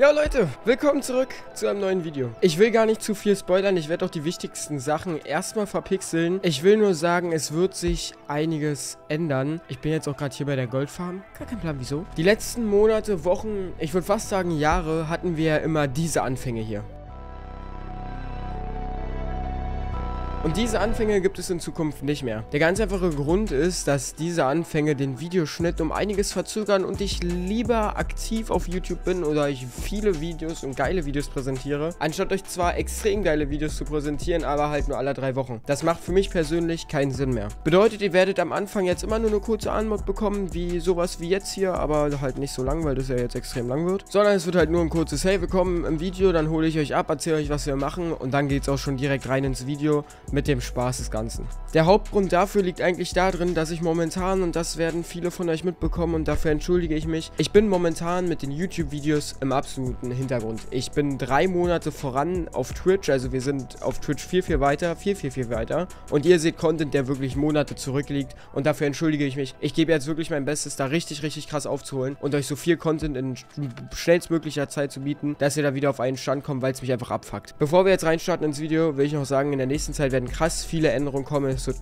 Ja Leute, willkommen zurück zu einem neuen Video. Ich will gar nicht zu viel spoilern, ich werde auch die wichtigsten Sachen erstmal verpixeln. Ich will nur sagen, es wird sich einiges ändern. Ich bin jetzt auch gerade hier bei der Goldfarm. Gar kein Plan, wieso. Die letzten Monate, Wochen, ich würde fast sagen Jahre, hatten wir ja immer diese Anfänge hier. Und diese Anfänge gibt es in Zukunft nicht mehr. Der ganz einfache Grund ist, dass diese Anfänge den Videoschnitt um einiges verzögern und ich lieber aktiv auf YouTube bin oder ich viele Videos und geile Videos präsentiere, anstatt euch zwar extrem geile Videos zu präsentieren, aber halt nur alle 3 Wochen. Das macht für mich persönlich keinen Sinn mehr. Bedeutet, ihr werdet am Anfang jetzt immer nur eine kurze Anmod bekommen, wie sowas wie jetzt hier, aber halt nicht so lang, weil das ja jetzt extrem lang wird. Sondern es wird halt nur ein kurzes Hey, willkommen im Video, dann hole ich euch ab, erzähle euch, was wir machen und dann geht es auch schon direkt rein ins Video mit dem Spaß des Ganzen. Der Hauptgrund dafür liegt eigentlich darin, dass ich momentan, und das werden viele von euch mitbekommen und dafür entschuldige ich mich, ich bin momentan mit den YouTube-Videos im absoluten Hintergrund. Ich bin 3 Monate voran auf Twitch, also wir sind auf Twitch viel, viel weiter und ihr seht Content, der wirklich Monate zurückliegt und dafür entschuldige ich mich. Ich gebe jetzt wirklich mein Bestes, da richtig krass aufzuholen und euch so viel Content in schnellstmöglicher Zeit zu bieten, dass ihr da wieder auf einen Stand kommt, weil es mich einfach abfuckt. Bevor wir jetzt reinstarten ins Video, will ich noch sagen, in der nächsten Zeit werden krass viele Änderungen kommen. Es wird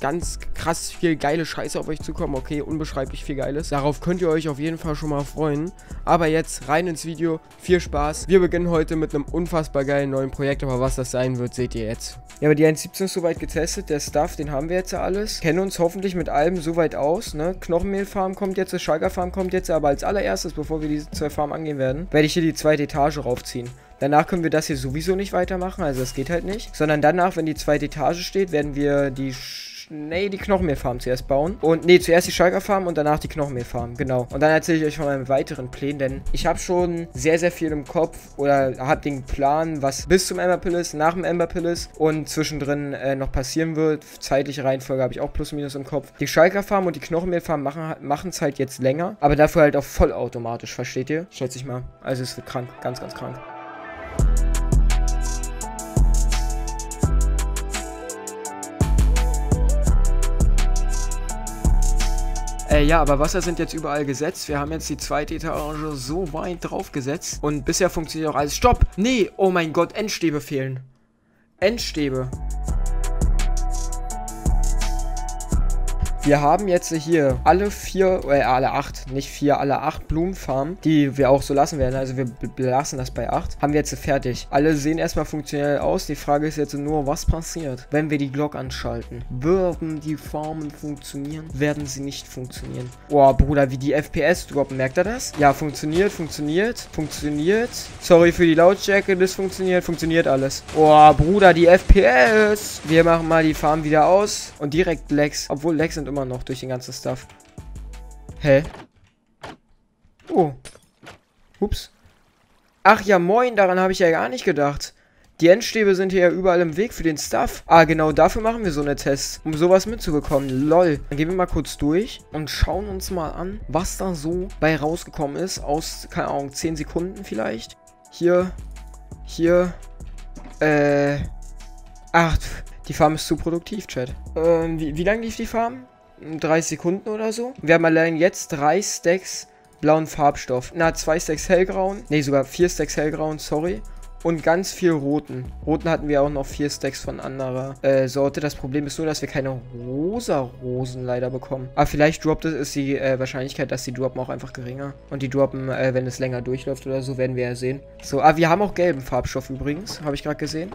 ganz krass viel geile Scheiße auf euch zukommen. Okay, unbeschreiblich viel Geiles. Darauf könnt ihr euch auf jeden Fall schon mal freuen. Aber jetzt rein ins Video. Viel Spaß. Wir beginnen heute mit einem unfassbar geilen neuen Projekt. Aber was das sein wird, seht ihr jetzt. Ja, aber die 1.17 ist soweit getestet. Der Stuff, den haben wir jetzt ja alles. Kennen uns hoffentlich mit allem soweit aus. Ne? Knochenmehlfarm kommt jetzt, Schalkerfarm kommt jetzt. Aber als allererstes, bevor wir diese 2 Farmen angehen werden, werde ich hier die 2. Etage raufziehen. Danach können wir das hier sowieso nicht weitermachen, also das geht halt nicht. Sondern danach, wenn die 2. Etage steht, werden wir die Knochenmehlfarm zuerst bauen. Und zuerst die Schalkerfarm und danach die Knochenmehlfarm, genau. Und dann erzähle ich euch von meinen weiteren Plänen, denn ich habe schon sehr viel im Kopf oder habe den Plan, was bis zum Emberpolis, nach dem Emberpolis und zwischendrin noch passieren wird. Zeitliche Reihenfolge habe ich auch plus minus im Kopf. Die Schalkerfarm und die Knochenmehlfarm machen es halt jetzt länger, aber dafür halt auch vollautomatisch, versteht ihr? Schätze ich mal. Also es wird krank, ganz krank. Ja, aber Wasser sind jetzt überall gesetzt. Wir haben jetzt die 2. Etage so weit drauf gesetzt. Und bisher funktioniert auch alles. Stopp! Nee! Oh mein Gott, Endstäbe fehlen. Endstäbe. Wir haben jetzt hier alle acht Blumenfarmen, die wir auch so lassen werden, also wir lassen das bei 8, haben wir jetzt fertig. Alle sehen erstmal funktionell aus, die Frage ist jetzt nur, was passiert, wenn wir die Glocke anschalten? Würden die Farmen funktionieren? Werden sie nicht funktionieren? Oh, Bruder, wie die FPS droppen, merkt ihr das? Ja, funktioniert. Sorry für die Lautstärke, das funktioniert alles. Oh, Bruder, die FPS! Wir machen mal die Farm wieder aus und direkt Lags, obwohl Lags sind immer noch durch den ganzen Stuff. Hä? Oh. Ups. Ach ja, moin, daran habe ich ja gar nicht gedacht. Die Endstäbe sind hier ja überall im Weg für den Stuff. Ah, genau dafür machen wir so eine Test, um sowas mitzubekommen. Lol. Dann gehen wir mal kurz durch und schauen uns mal an, was da so bei rausgekommen ist. Aus, keine Ahnung, 10 Sekunden vielleicht. Hier. Ach, die Farm ist zu produktiv, Chat. Wie lange lief die Farm? 30 Sekunden oder so. Wir haben allein jetzt 3 Stacks blauen Farbstoff. Na, 2 Stacks hellgrauen. Ne, sogar 4 Stacks hellgrauen, sorry. Und ganz viel roten. Roten hatten wir auch noch 4 Stacks von anderer Sorte. Das Problem ist nur, dass wir keine rosa Rosen leider bekommen. Aber vielleicht droppt es, ist die Wahrscheinlichkeit, dass die droppen, auch einfach geringer. Und die droppen, wenn es länger durchläuft oder so, werden wir ja sehen. So, wir haben auch gelben Farbstoff übrigens. Habe ich gerade gesehen.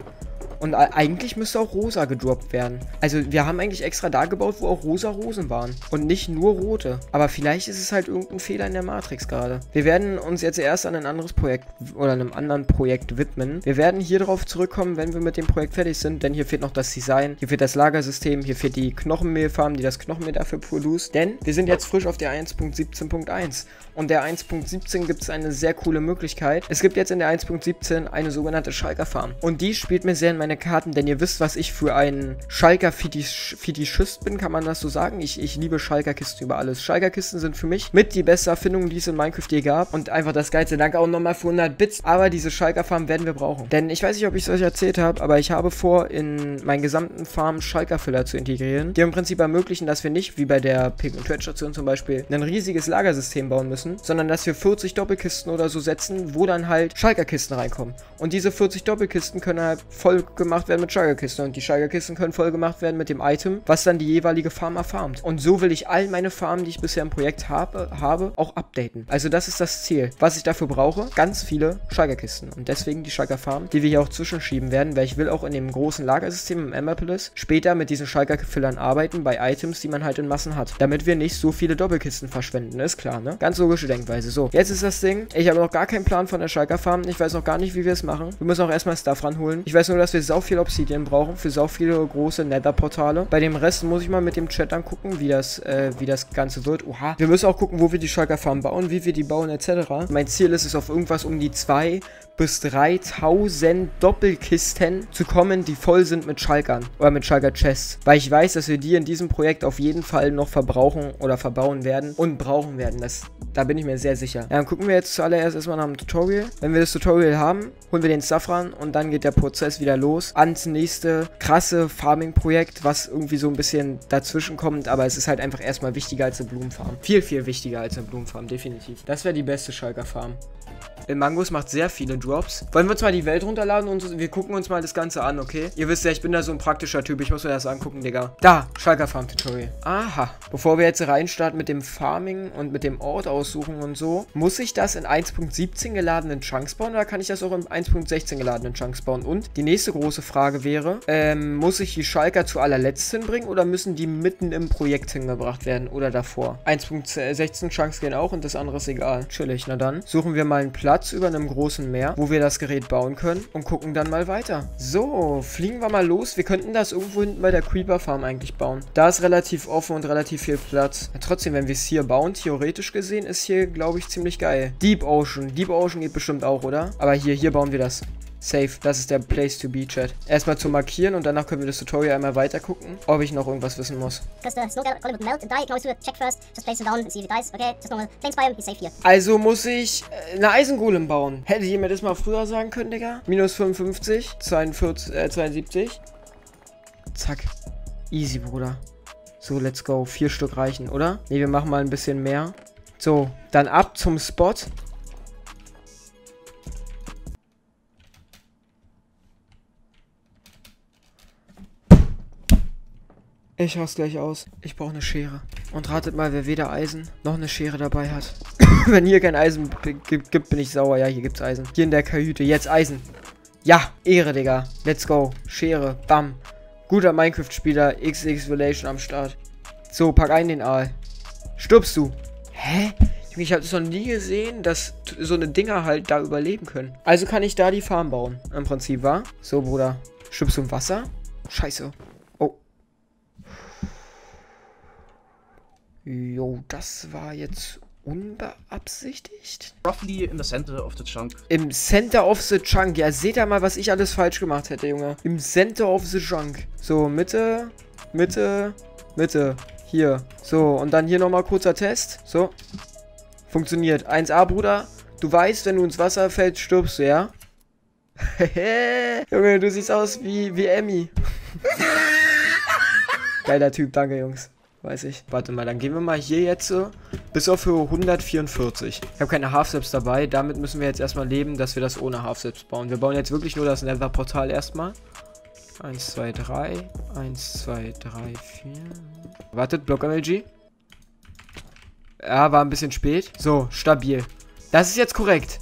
Und eigentlich müsste auch rosa gedroppt werden. Also wir haben eigentlich extra da gebaut, wo auch rosa Rosen waren. Und nicht nur rote. Aber vielleicht ist es halt irgendein Fehler in der Matrix gerade. Wir werden uns jetzt erst an ein anderes Projekt oder einem anderen Projekt widmen. Wir werden hier drauf zurückkommen, wenn wir mit dem Projekt fertig sind. Denn hier fehlt noch das Design. Hier fehlt das Lagersystem. Hier fehlt die Knochenmehlfarm, die das Knochenmehl dafür produziert. Denn wir sind jetzt frisch auf der 1.17.1. Und der 1.17 gibt es eine sehr coole Möglichkeit. Es gibt jetzt in der 1.17 eine sogenannte Schalkerfarm. Und die spielt mir sehr in meine meine Karten, denn ihr wisst, was ich für ein Schalker-Fetischist bin, kann man das so sagen? Ich liebe Schalker-Kisten über alles. Schalker-Kisten sind für mich mit die beste Erfindung, die es in Minecraft je gab. Und einfach das Geilste. Danke auch nochmal für 100 Bits. Aber diese Schalker-Farm werden wir brauchen. Denn ich weiß nicht, ob ich es euch erzählt habe, aber ich habe vor, in meinen gesamten Farm Schalker-Füller zu integrieren, die im Prinzip ermöglichen, dass wir nicht, wie bei der Pick-and-Trade-Station zum Beispiel, ein riesiges Lagersystem bauen müssen, sondern dass wir 40 Doppelkisten oder so setzen, wo dann halt Schalker-Kisten reinkommen. Und diese 40 Doppelkisten können halt voll gemacht werden mit Schalker-Kisten. Und die Schalker-Kisten können voll gemacht werden mit dem Item, was dann die jeweilige Farm erfarmt. Und so will ich all meine Farmen, die ich bisher im Projekt habe auch updaten. Also das ist das Ziel. Was ich dafür brauche, ganz viele Schalker-Kisten. Und deswegen die Schalker-Farm, die wir hier auch zwischenschieben werden, weil ich will auch in dem großen Lagersystem im Emberpolis später mit diesen Schalker-Füllern arbeiten, bei Items, die man halt in Massen hat. Damit wir nicht so viele Doppelkisten verschwenden, ist klar, ne? Ganz logische Denkweise. So, jetzt ist das Ding. Ich habe noch gar keinen Plan von der Schalker-Farm. Ich weiß noch gar nicht, wie wir es machen. Wir müssen auch erstmal Stuff ranholen. Ich weiß nur, dass wir sau viel Obsidian brauchen für sau viele große Nether-Portale. Bei dem Rest muss ich mal mit dem Chat angucken, wie das Ganze wird. Oha. Wir müssen auch gucken, wo wir die Schalker-Farm bauen, wie wir die bauen, etc. Mein Ziel ist es, auf irgendwas um die 2.000 bis 3.000 Doppelkisten zu kommen, die voll sind mit Schalkern oder mit Schalker-Chests, weil ich weiß, dass wir die in diesem Projekt auf jeden Fall noch verbrauchen oder verbauen werden und brauchen werden. Da bin ich mir sehr sicher. Ja, dann gucken wir jetzt zuallererst erstmal nach dem Tutorial. Wenn wir das Tutorial haben, holen wir den Safran und dann geht der Prozess wieder los ans nächste krasse Farming-Projekt, was irgendwie so ein bisschen dazwischen kommt, aber es ist halt einfach erstmal wichtiger als eine Blumenfarm. Viel, viel wichtiger als eine Blumenfarm, definitiv. Das wäre die beste Schalker-Farm. Ilmangos macht sehr viele Drops. Wollen wir uns mal die Welt runterladen und wir gucken uns mal das Ganze an, okay? Ihr wisst ja, ich bin da so ein praktischer Typ. Ich muss mir das angucken, Digga. Da, Schalker Farm Tutorial. Aha. Bevor wir jetzt reinstarten mit dem Farming und mit dem Ort aussuchen und so, muss ich das in 1.17 geladenen Chunks bauen oder kann ich das auch in 1.16 geladenen Chunks bauen? Und die nächste große Frage wäre, muss ich die Schalker zu allerletzt hinbringen oder müssen die mitten im Projekt hingebracht werden oder davor? 1.16 Chunks gehen auch und das andere ist egal. Chillig, na dann. Suchen wir mal einen Platz über einem großen Meer, wo wir das Gerät bauen können und gucken dann mal weiter. So, fliegen wir mal los. Wir könnten das irgendwo hinten bei der Creeper Farm eigentlich bauen. Da ist relativ offen und relativ viel Platz. Ja, trotzdem, wenn wir es hier bauen, theoretisch gesehen, ist hier, glaube ich, ziemlich geil. Deep Ocean. Deep Ocean geht bestimmt auch, oder? Aber hier bauen wir das. Safe. Das ist der Place to be, Chat. Erstmal zu markieren und danach können wir das Tutorial einmal weiter gucken, ob ich noch irgendwas wissen muss. Also muss ich eine Eisengolem bauen. Hätte jemand das mal früher sagen können, Digga? Minus 55, 42, 72. Zack. Easy, Bruder. So, let's go. 4 Stück reichen, oder? Ne, wir machen mal ein bisschen mehr. So, dann ab zum Spot. Ich hau's gleich aus. Ich brauche eine Schere. Und ratet mal, wer weder Eisen noch eine Schere dabei hat. Wenn hier kein Eisen gibt, bin ich sauer. Ja, hier gibt's Eisen. Hier in der Kajüte. Jetzt Eisen. Ja, Ehre, Digga. Let's go. Schere. Bam. Guter Minecraft-Spieler. XXVolation am Start. So, pack ein den Aal. Stirbst du? Hä? Ich habe es noch nie gesehen, dass so eine Dinger halt da überleben können. Also kann ich da die Farm bauen. Im Prinzip, wa? So, Bruder. Stirbst du im Wasser? Scheiße. Jo, das war jetzt unbeabsichtigt. Roughly in the center of the chunk. Im Center of the Chunk. Ja, seht ihr mal, was ich alles falsch gemacht hätte, Junge. Im Center of the Chunk. So, Mitte, Mitte, Mitte. Hier. So, und dann hier nochmal kurzer Test. So. Funktioniert. 1A, Bruder. Du weißt, wenn du ins Wasser fällst, stirbst du, ja? Junge, du siehst aus wie Emmy. Geiler Typ, danke, Jungs. Weiß ich. Warte mal, dann gehen wir mal hier jetzt so bis auf Höhe 144. Ich habe keine Half-Steps dabei. Damit müssen wir jetzt erstmal leben, dass wir das ohne Half-Steps bauen. Wir bauen jetzt wirklich nur das Nether-Portal erstmal. 1, 2, 3. 1, 2, 3, 4. Wartet, Block-MLG. Ja, war ein bisschen spät. So, stabil. Das ist jetzt korrekt.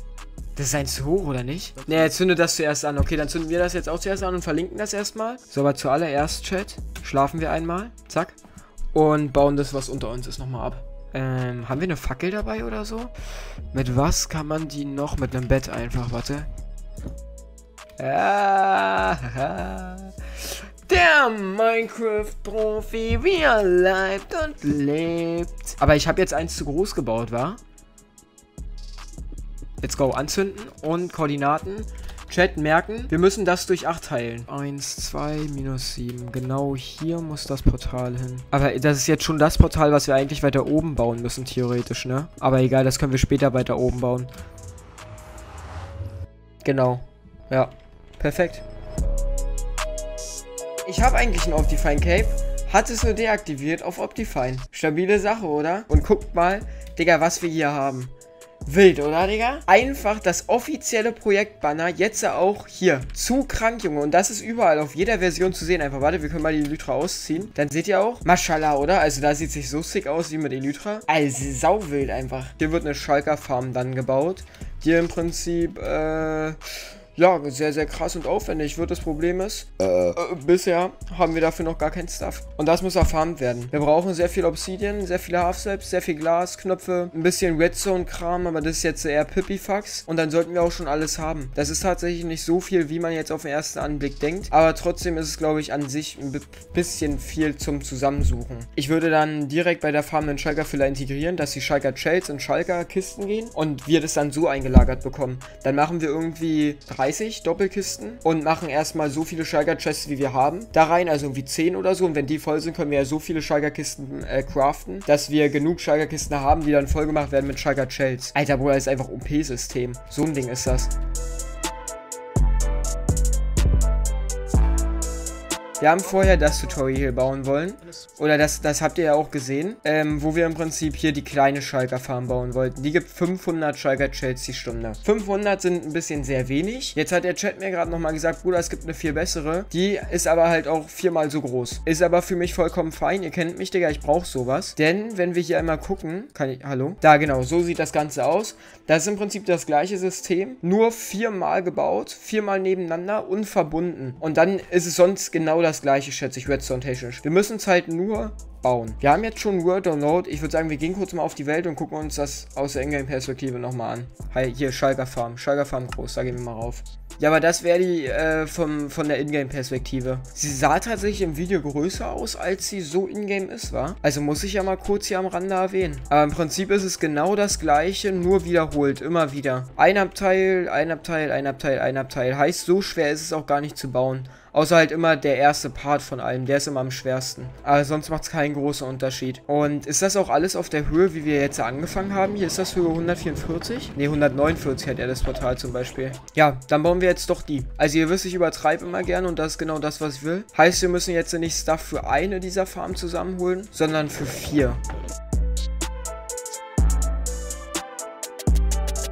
Das ist eins zu hoch, oder nicht? Ne, jetzt zünde das zuerst an. Okay, dann zünden wir das jetzt auch zuerst an und verlinken das erstmal. So, aber zuallererst, Chat, schlafen wir einmal. Zack. Und bauen das, was unter uns ist, nochmal ab. Haben wir eine Fackel dabei oder so? Mit was kann man die noch? Mit einem Bett einfach, warte. Der Minecraft-Profi, wie er lebt und lebt. Aber ich habe jetzt eins zu groß gebaut, wa? Let's go, anzünden und Koordinaten. Chat merken, wir müssen das durch 8 teilen. 1, 2, minus 7. Genau hier muss das Portal hin. Aber das ist jetzt schon das Portal, was wir eigentlich weiter oben bauen müssen, theoretisch, ne? Aber egal, das können wir später weiter oben bauen. Genau. Ja. Perfekt. Ich habe eigentlich ein Optifine Cape. Hat es nur deaktiviert auf Optifine. Stabile Sache, oder? Und guckt mal, Digga, was wir hier haben. Wild, oder, Digga? Einfach das offizielle Projektbanner jetzt auch hier. Zu krank, Junge. Und das ist überall auf jeder Version zu sehen. Einfach, warte, wir können mal die Elytra ausziehen. Dann seht ihr auch. Maschallah, oder? Also da sieht es nicht so sick aus wie mit Elytra. Also sauwild einfach. Hier wird eine Schalker Farm dann gebaut. Die im Prinzip, ja, sehr, sehr krass und aufwendig wird. Das Problem ist, bisher haben wir dafür noch gar keinen Stuff. Und das muss erfarmt werden. Wir brauchen sehr viel Obsidian, sehr viele Half-Slaps, sehr viel Glas, Knöpfe, ein bisschen Redstone-Kram, aber das ist jetzt eher Pipifax. Und dann sollten wir auch schon alles haben. Das ist tatsächlich nicht so viel, wie man jetzt auf den ersten Anblick denkt. Aber trotzdem ist es, glaube ich, an sich ein bisschen viel zum Zusammensuchen. Ich würde dann direkt bei der Farm den Schalker-Filler integrieren, dass die Schalker-Trades in Schalker-Kisten gehen und wir das dann so eingelagert bekommen. Dann machen wir irgendwie 30 Doppelkisten und machen erstmal so viele Schalker-Chests, wie wir haben, da rein, also irgendwie 10 oder so. Und wenn die voll sind, können wir ja so viele Schalker-Kisten craften, dass wir genug Schalker-Kisten haben, die dann voll gemacht werden mit Schalker-Shells. Alter, Bruder, ist einfach OP-System. So ein Ding ist das. Wir haben vorher das Tutorial bauen wollen, oder das habt ihr ja auch gesehen, wo wir im Prinzip hier die kleine Schalker Farm bauen wollten. Die gibt 500 Schalker Trades die Stunde. 500 sind ein bisschen sehr wenig. Jetzt hat der Chat mir gerade nochmal gesagt, Bruder, es gibt eine viel bessere. Die ist aber halt auch viermal so groß. Ist aber für mich vollkommen fein. Ihr kennt mich, Digga, ich brauche sowas. Denn wenn wir hier einmal gucken, kann ich, hallo? Da genau, so sieht das Ganze aus. Das ist im Prinzip das gleiche System, nur viermal gebaut, viermal nebeneinander und verbunden. Und dann ist es sonst genau das gleiche, schätze ich, Redstone technisch. Wir müssen es halt nur bauen. Wir haben jetzt schon Word Download. Ich würde sagen, wir gehen kurz mal auf die Welt und gucken uns das aus der Ingame-Perspektive nochmal an. Hi, hier, Schalker Farm. Schalker Farm groß, da gehen wir mal rauf. Ja, aber das wäre die von der Ingame-Perspektive. Sie sah tatsächlich im Video größer aus, als sie so Ingame ist, war. Also muss ich ja mal kurz hier am Rande erwähnen. Aber im Prinzip ist es genau das gleiche, nur wiederholt, immer wieder. Ein Abteil, ein Abteil, ein Abteil, ein Abteil. Heißt, so schwer ist es auch gar nicht zu bauen. Außer halt immer der erste Part von allem, der ist immer am schwersten. Aber sonst macht es keinen großen Unterschied. Und ist das auch alles auf der Höhe, wie wir jetzt angefangen haben? Hier ist das Höhe 144? Ne, 149 hat er das Portal zum Beispiel. Ja, dann bauen wir jetzt doch die. Also ihr wisst, ich übertreibe immer gerne und das ist genau das, was ich will. Heißt, wir müssen jetzt nicht Stuff für eine dieser Farmen zusammenholen, sondern für 4.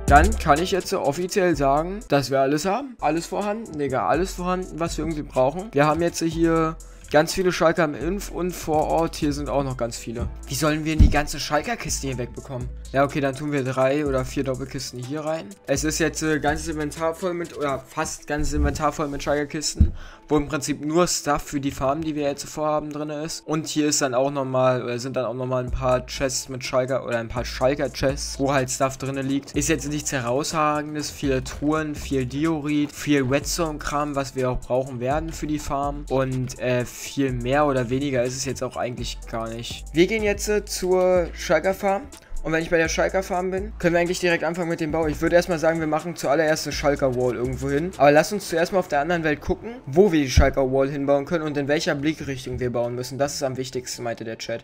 Dann kann ich jetzt so offiziell sagen, dass wir alles haben. Alles vorhanden, Digga, alles vorhanden, was wir irgendwie brauchen. Wir haben jetzt hier ganz viele Schalker im Inf und vor Ort. Hier sind auch noch ganz viele. Wie sollen wir denn die ganze Schalkerkiste hier wegbekommen? Ja, okay, dann tun wir 3 oder 4 Doppelkisten hier rein. Es ist jetzt ganzes Inventar voll mit, oder fast ganzes Inventar voll mit Schalkerkisten, wo im Prinzip nur Stuff für die Farm, die wir jetzt vorhaben, drin ist. Und hier ist dann auch nochmal, oder sind dann auch nochmal ein paar Chests mit Schalker, oder ein paar Schalker-Chests, wo halt Stuff drin liegt. Ist jetzt nichts Herausragendes, viele Truhen, viel Diorit, viel Redstone-Kram, was wir auch brauchen werden für die Farm. Und viel mehr oder weniger ist es jetzt auch eigentlich gar nicht. Wir gehen jetzt zur Schalker-Farm. Und wenn ich bei der Schalker Farm bin, können wir eigentlich direkt anfangen mit dem Bau. Ich würde erstmal sagen, wir machen zuallererst eine Schalker Wall irgendwo hin. Aber lass uns zuerst mal auf der anderen Welt gucken, wo wir die Schalker Wall hinbauen können und in welcher Blickrichtung wir bauen müssen. Das ist am wichtigsten, meinte der Chat.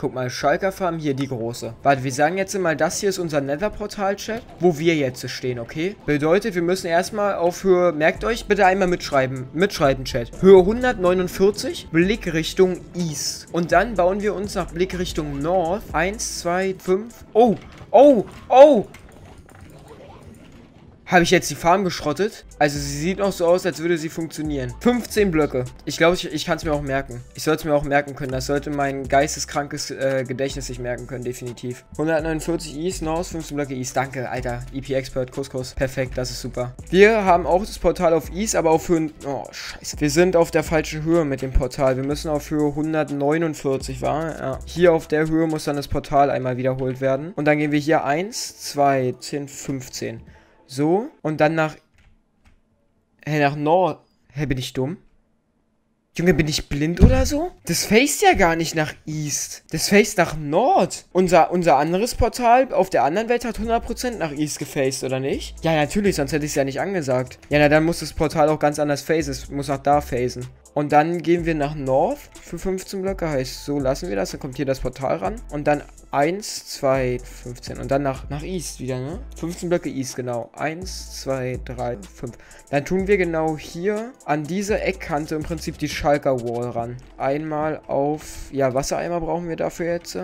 Guck mal, Schalker Farm, hier die große. Warte, wir sagen jetzt mal, das hier ist unser Nether-Portal, Chat, wo wir jetzt stehen, okay? Bedeutet, wir müssen erstmal auf Höhe, merkt euch, bitte einmal mitschreiben, Chat. Höhe 149, Blickrichtung East. Und dann bauen wir uns nach Blickrichtung North. 1, 2, 5, oh, oh, oh. Habe ich jetzt die Farm geschrottet? Also sie sieht noch so aus, als würde sie funktionieren. 15 Blöcke. Ich glaube, ich kann es mir auch merken. Ich sollte es mir auch merken können. Das sollte mein geisteskrankes Gedächtnis sich merken können, definitiv. 149 East, North, 15 Blöcke East. Danke, Alter. EP-Expert, Couscous. Perfekt, das ist super. Wir haben auch das Portal auf East, aber auf Höhe... Oh, scheiße. Wir sind auf der falschen Höhe mit dem Portal. Wir müssen auf Höhe 149, war? Ja. Hier auf der Höhe muss dann das Portal einmal wiederholt werden. Und dann gehen wir hier 1, 2, 10, 15. So, und dann nach Nord. Hä, bin ich dumm? Junge, bin ich blind oder so? Das faced ja gar nicht nach East. Das faced nach Nord. Unser anderes Portal auf der anderen Welt hat 100% nach East gefaced, oder nicht? Ja, natürlich, sonst hätte ich es ja nicht angesagt. Ja, na, dann muss das Portal auch ganz anders facen. Es muss auch da facen. Und dann gehen wir nach North für 15 Blöcke, heißt so lassen wir das. Dann kommt hier das Portal ran. Und dann 1, 2, 15. Und dann nach East wieder, ne? 15 Blöcke East, genau. 1, 2, 3, 5. Dann tun wir genau hier an dieser Eckkante im Prinzip die Schalker Wall ran. Einmal auf... Ja, Wassereimer brauchen wir dafür jetzt.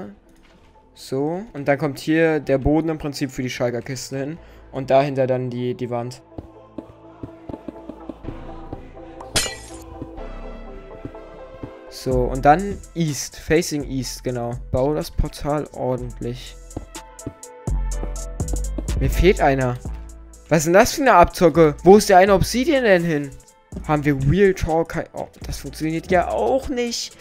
So. Und dann kommt hier der Boden im Prinzip für die Schalker Kiste hin. Und dahinter dann die Wand. So, und dann East. Facing East, genau. Bau das Portal ordentlich. Mir fehlt einer. Was ist denn das für eine Abzocke? Wo ist der eine Obsidian denn hin? Haben wir Real Talk? Oh, das funktioniert ja auch nicht.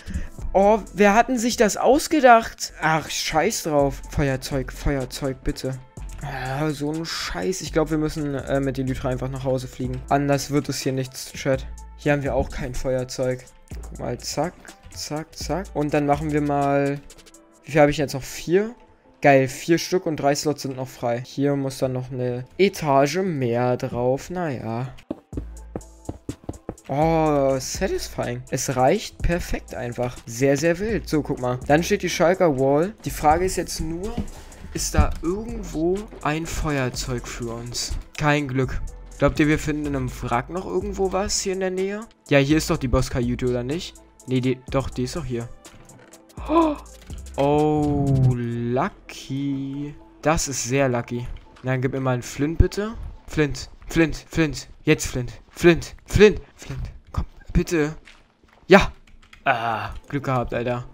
Oh, wer hat denn sich das ausgedacht? Ach, scheiß drauf. Feuerzeug, Feuerzeug, bitte. Ah, so ein Scheiß. Ich glaube, wir müssen mit den Lytra einfach nach Hause fliegen. Anders wird es hier nichts, Chat. Hier haben wir auch kein Feuerzeug. Guck mal, zack, zack, zack. Und dann machen wir mal... Wie viel habe ich jetzt noch? 4? Geil, 4 Stück und 3 Slots sind noch frei. Hier muss dann noch eine Etage mehr drauf. Naja. Oh, satisfying. Es reicht perfekt einfach. Sehr, sehr wild. So, guck mal. Dann steht die Schalker Wall. Die Frage ist jetzt nur, ist da irgendwo ein Feuerzeug für uns? Kein Glück. Glaubt ihr, wir finden in einem Wrack noch irgendwo was hier in der Nähe? Ja, hier ist doch die Bosskajüte, oder nicht? Nee, die ist doch hier. Oh, lucky. Das ist sehr lucky. Na, dann gib mir mal einen Flint, bitte. Flint, Flint, Flint. Jetzt Flint, Flint, Flint, Flint. Komm, bitte. Ja. Ah, Glück gehabt, Alter.